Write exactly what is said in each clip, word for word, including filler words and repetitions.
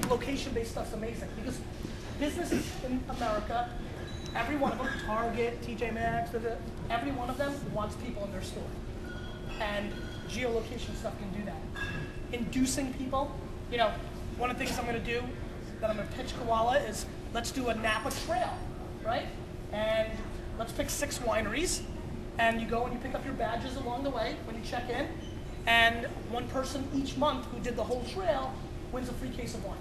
think location-based stuff's amazing because businesses in America, every one of them, Target, T J Maxx, every one of them wants people in their store. And geolocation stuff can do that. Inducing people, you know, one of the things I'm gonna do that I'm gonna pitch Koala is let's do a Napa trail, right? And let's pick six wineries, and you go and you pick up your badges along the way when you check in, and one person each month who did the whole trail wins a free case of wine.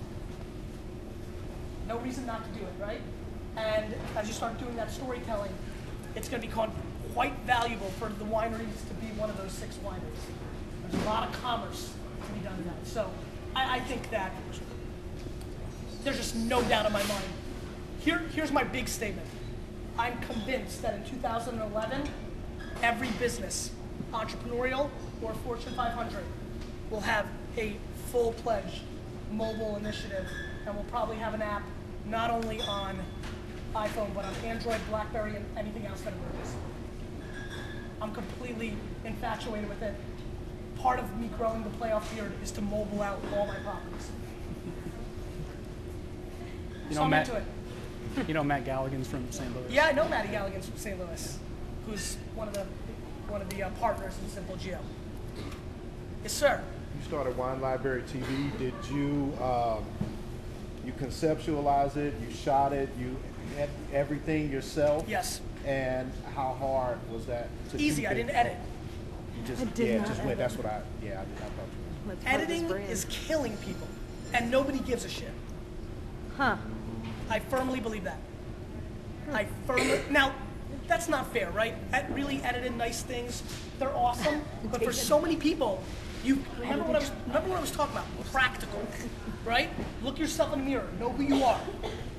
No reason not to do it, right? And as you start doing that storytelling, it's gonna be called quite valuable for the wineries to be one of those six wineries. There's a lot of commerce to be done in that. So I, I think that there's just no doubt in my mind. Here, here's my big statement. I'm convinced that in two thousand eleven, every business, entrepreneurial or Fortune five hundred, will have a full-fledged mobile initiative, and we'll probably have an app not only on iPhone, but on Android, BlackBerry, and anything else that emerges. I'm completely infatuated with it. Part of me growing the playoff beard is to mobile out all my properties. You know, so I'm Matt, into it. You know Matt Galligan's from Saint Louis? Yeah, I know Matty Galligan's from Saint Louis, who's one of the, one of the uh, partners in Simple Geo. Yes, sir. You started Wine Library T V. Did you, um, you conceptualize it, you shot it, you had everything yourself? Yes. And how hard was that? To Easy, I didn't it? edit. You just, I did yeah, not just edit. Went, that's what I, yeah, I, did, I thought you were. Editing is killing people, and nobody gives a shit. Huh. I firmly believe that. Huh. I firmly, now, that's not fair, right? I really edited nice things, they're awesome, but for so many people, you remember what, I was, remember what I was talking about, practical, right? Look yourself in the mirror, know who you are.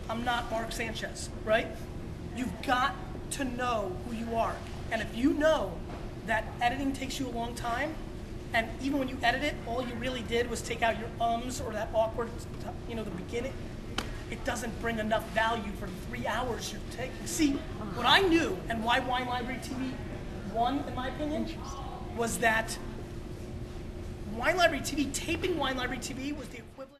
I'm not Mark Sanchez, right? You've got to know who you are. And if you know that editing takes you a long time, and even when you edit it, all you really did was take out your ums or that awkward, you know, the beginning, it doesn't bring enough value for the three hours you're taking. See, what I knew and why Wine Library T V won, in my opinion, was that Wine Library T V, taping Wine Library T V was the equivalent